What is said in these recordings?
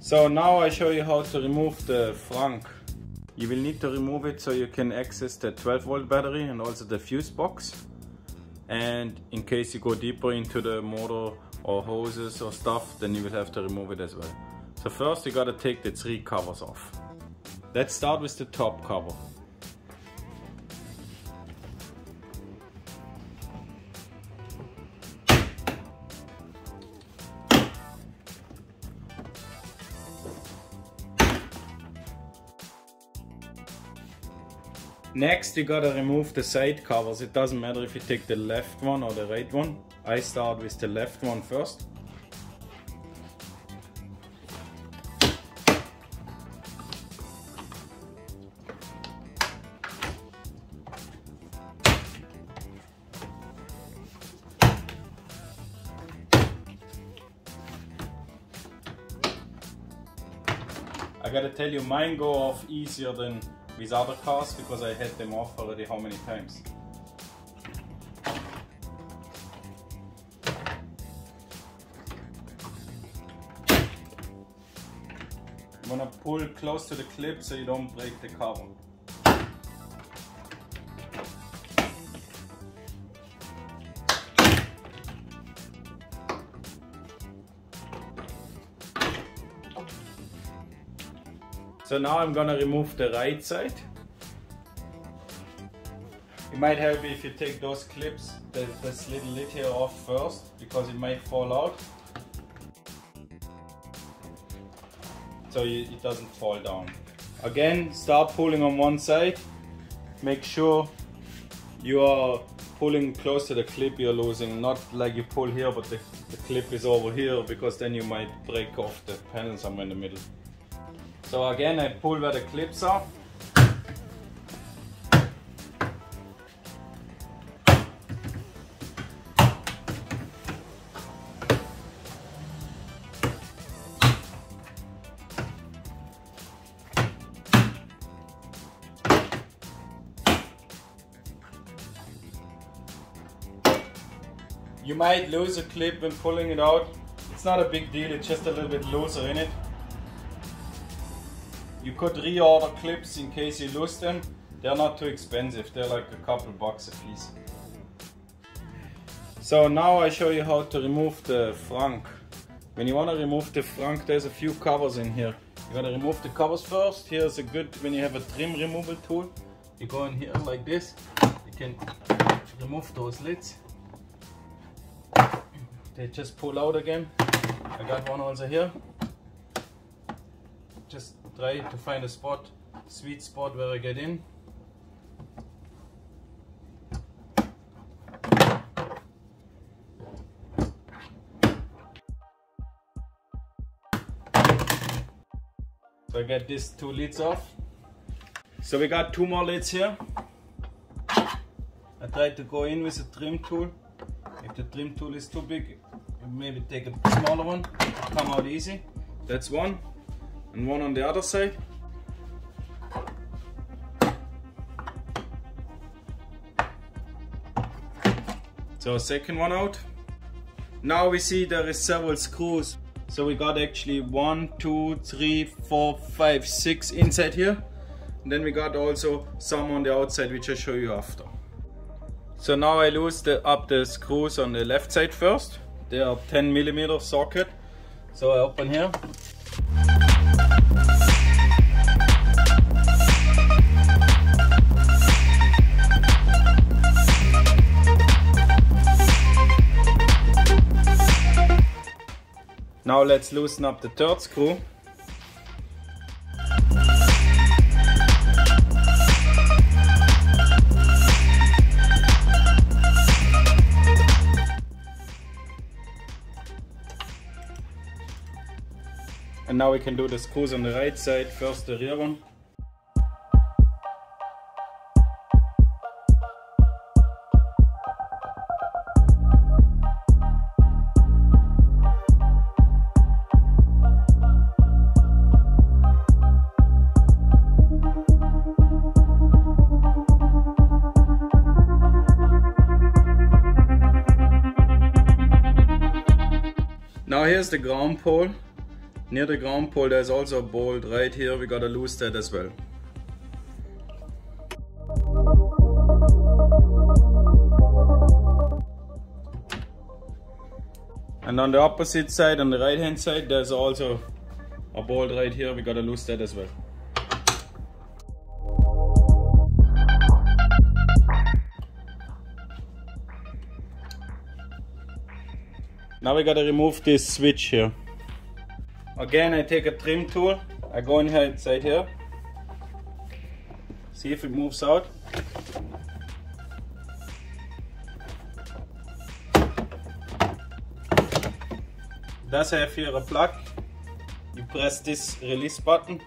So now I show you how to remove the frunk. You will need to remove it so you can access the 12-volt battery and also the fuse box. And in case you go deeper into the motor or hoses or stuff, then you will have to remove it as well. So first you gotta take the three covers off. Let's start with the top cover. Next you gotta remove the side covers. It doesn't matter if you take the left one or the right one. I start with the left one first. I gotta tell you, mine go off easier than with other cars because I had them off already how many times. I'm gonna pull close to the clip so you don't break the cover. So now I'm gonna remove the right side. It might help if you take those clips, this little lid here off first, because it might fall out. So it doesn't fall down. Again, start pulling on one side. Make sure you are pulling close to the clip you're losing, not like you pull here, but the clip is over here, because then you might break off the panel somewhere in the middle. So again, I pull where the clips are. You might lose a clip when pulling it out. It's not a big deal, it's just a little bit looser in it. You could reorder clips in case you lose them. They're not too expensive, they're like a couple bucks a piece. So now I show you how to remove the frunk. When you want to remove the frunk, there's a few covers in here. You gotta remove the covers first. Here's a good, when you have a trim removal tool, you go in here like this. You can remove those lids. They just pull out again. I got one also here. Just try to find a spot, sweet spot where I get in. So I get these two lids off. So we got two more lids here. I tried to go in with a trim tool. If the trim tool is too big, maybe take a smaller one, come out easy. That's one. And one on the other side. So second one out. Now we see there is several screws. So we got actually 1, 2, 3, 4, 5, 6 inside here. And then we got also some on the outside, which I'll show you after. So now I loose up the screws on the left side first. They are 10mm socket. So I open here. Now let's loosen up the third screw. And now we can do the screws on the right side, first the rear one. Now here's the ground pole. Near the ground pole there's also a bolt right here. We gotta lose that as well. And on the opposite side, on the right hand side, there's also a bolt right here. We gotta lose that as well. Now we gotta remove this switch here. Again, I take a trim tool. I go inside here. See if it moves out. Does have here a plug. You press this release button,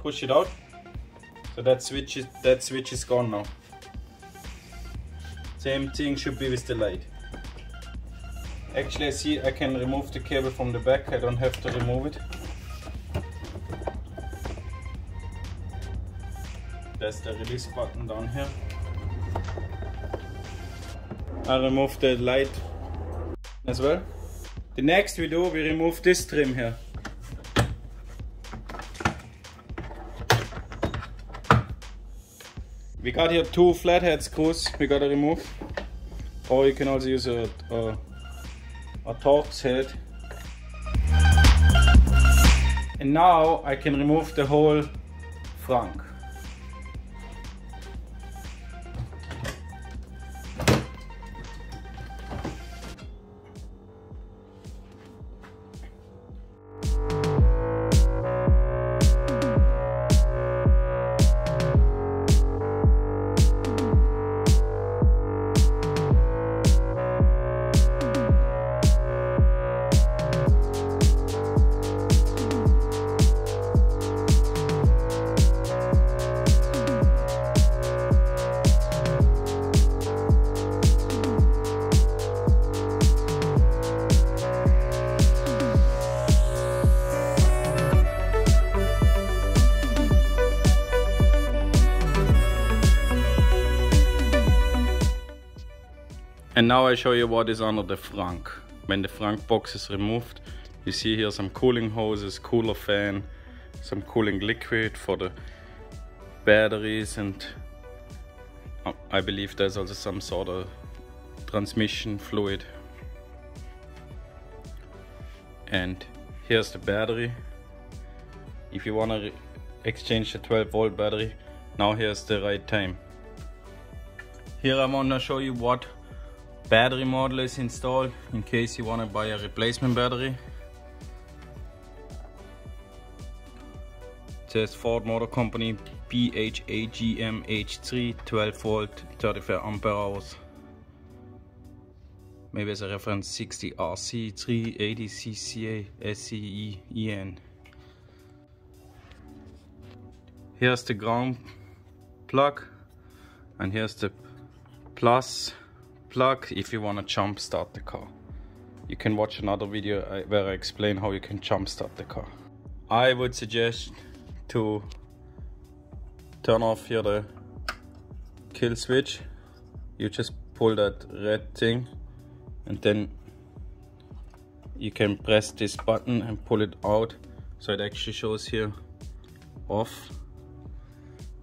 push it out. So that switch is gone now. Same thing should be with the light. Actually, I see I can remove the cable from the back. I don't have to remove it. There's the release button down here. I remove the light as well. The next we remove this trim here. We got here two flathead screws we gotta remove. Or you can also use a Torx head. And now I can remove the whole frunk. And now I show you what is under the frunk. When the frunk box is removed, you see here some cooling hoses, cooler fan, some cooling liquid for the batteries, and I believe there's also some sort of transmission fluid. And here's the battery. If you want to exchange the 12-volt battery, now here's the right time. Here I want to show you what battery model is installed in case you want to buy a replacement battery. It says Ford Motor Company BHAGMH3 12-volt 35 ampere hours. Maybe as a reference 60 RC 380 cca SAE/EN. Here's the ground plug and here's the plus plug if you want to jump start the car. You can watch another video where I explain how you can jump start the car. I would suggest to turn off here the kill switch. You just pull that red thing and then you can press this button and pull it out, so it actually shows here off.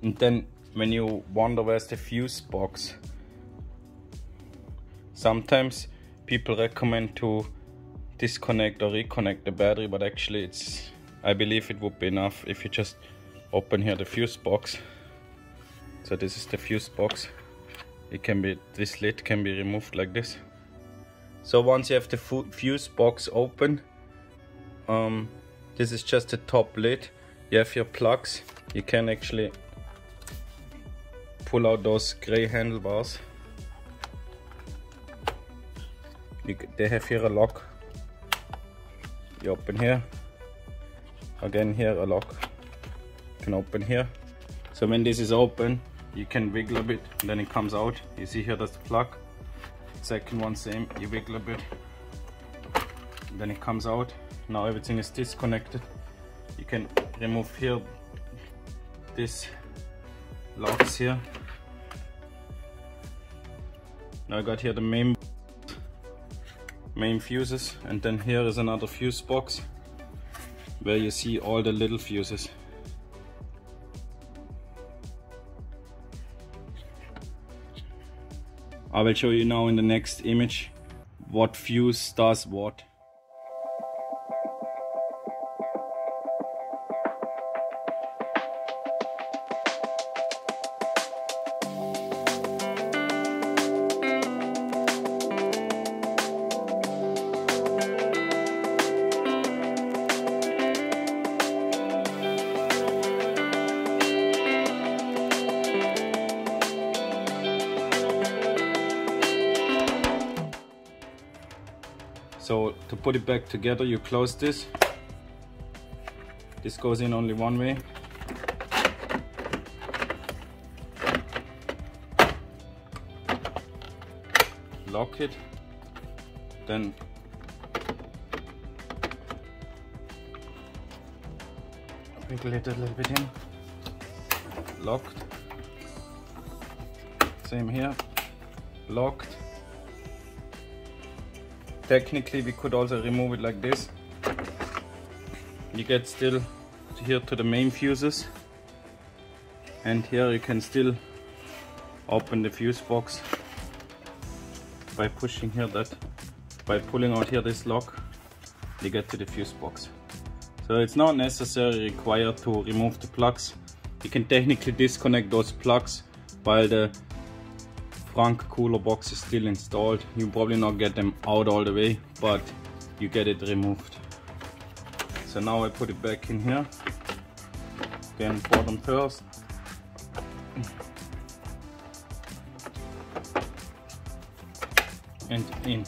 And then when you wonder where's the fuse box, sometimes people recommend to disconnect or reconnect the battery, but actually I believe it would be enough if you just open here the fuse box. So this is the fuse box. This lid can be removed like this. So once you have the fuse box open, this is just the top lid. You have your plugs. You can actually pull out those gray handlebars. They have here a lock. You open here. Again here a lock. You can open here. So when this is open, you can wiggle a bit and then it comes out. You see here, that's the plug. Second one same, you wiggle a bit. And then it comes out. Now everything is disconnected. You can remove here this locks here. Now I got here the main main fuses, and then here is another fuse box where you see all the little fuses. I will show you now in the next image what fuse does what. So to put it back together, you close this. This goes in only one way. Lock it. Then wiggle it a little bit in. Locked. Same here. Locked. Technically, we could also remove it like this. You get still here to the main fuses, and here you can still open the fuse box by pushing here that, by pulling out here this lock, you get to the fuse box. So it's not necessarily required to remove the plugs. You can technically disconnect those plugs while the trunk cooler box is still installed. You probably not get them out all the way, but you get it removed. So now I put it back in here. Again, bottom first. And in.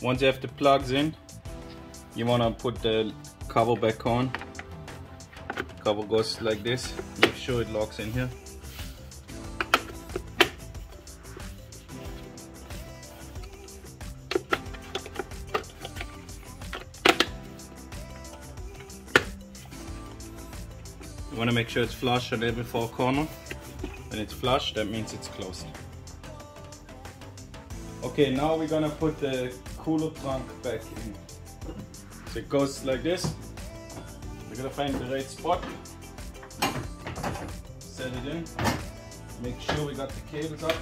Once you have the plugs in, you wanna put the cover back on. The cover goes like this. Make sure it locks in here. You want to make sure it's flush on every four corner. When it's flush, that means it's closed. Okay, now we're gonna put the cooler trunk back in. So it goes like this. We're gonna find the right spot. Set it in. Make sure we got the cables up.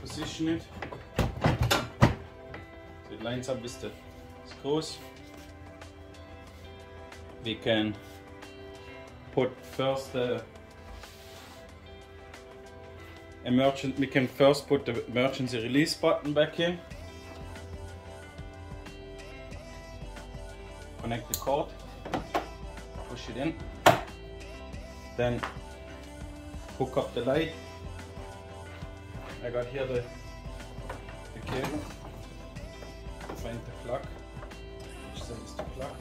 Position it so it lines up with the screws. We can put first the emergency. We can first put the emergency release button back in. Connect the cord. Push it in. Then hook up the light. I got here the cable to find the plug, which side is the plug.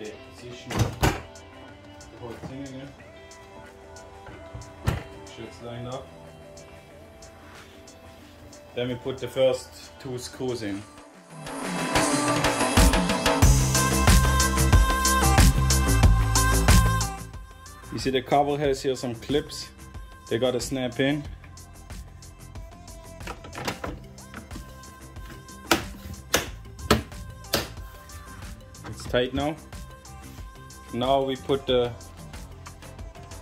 Okay, position the whole thing again, make sure it's lined up. Then we put the first two screws in. You see the cover has here some clips, they gotta snap in. It's tight now. Now we put the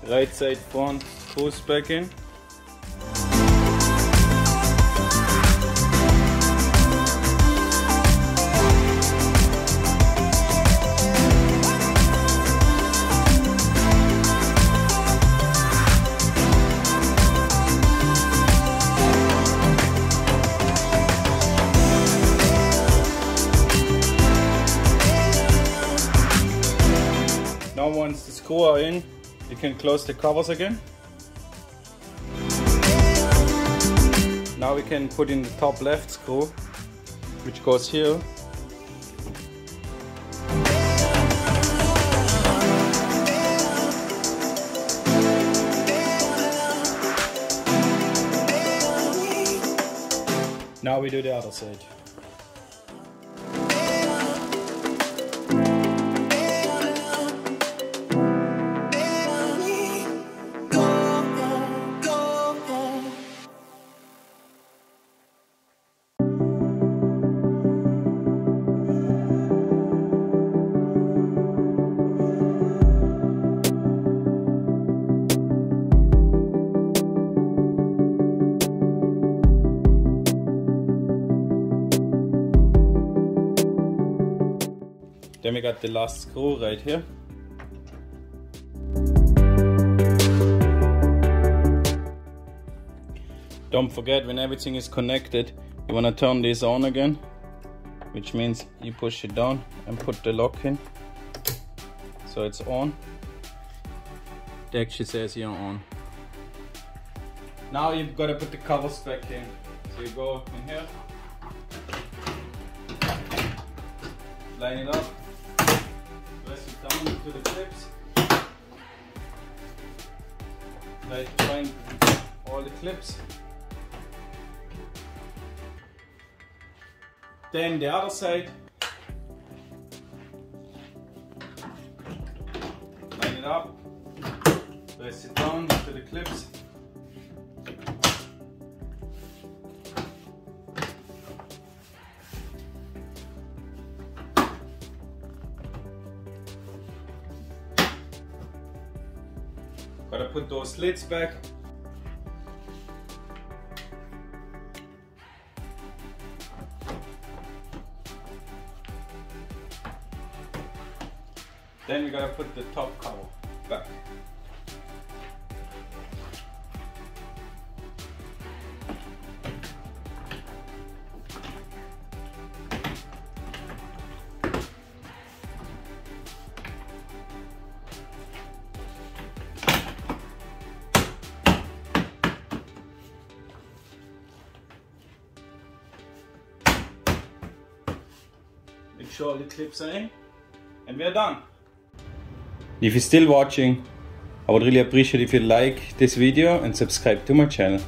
right side front screws back in. Once the screws are in, you can close the covers again. Now we can put in the top left screw, which goes here. Now we do the other side. Then we got the last screw right here. Don't forget, when everything is connected, you want to turn this on again, which means you push it down and put the lock in. So it's on. It actually says you're on. Now you've got to put the covers back in. So you go in here, line it up. Press it down into the clips, like find all the clips. Then the other side, line it up, press it down to the clips. Gotta put those slits back. Then we gotta put the top cover back. Make sure all the clips are in, and we are done. If you're still watching, I would really appreciate if you like this video and subscribe to my channel.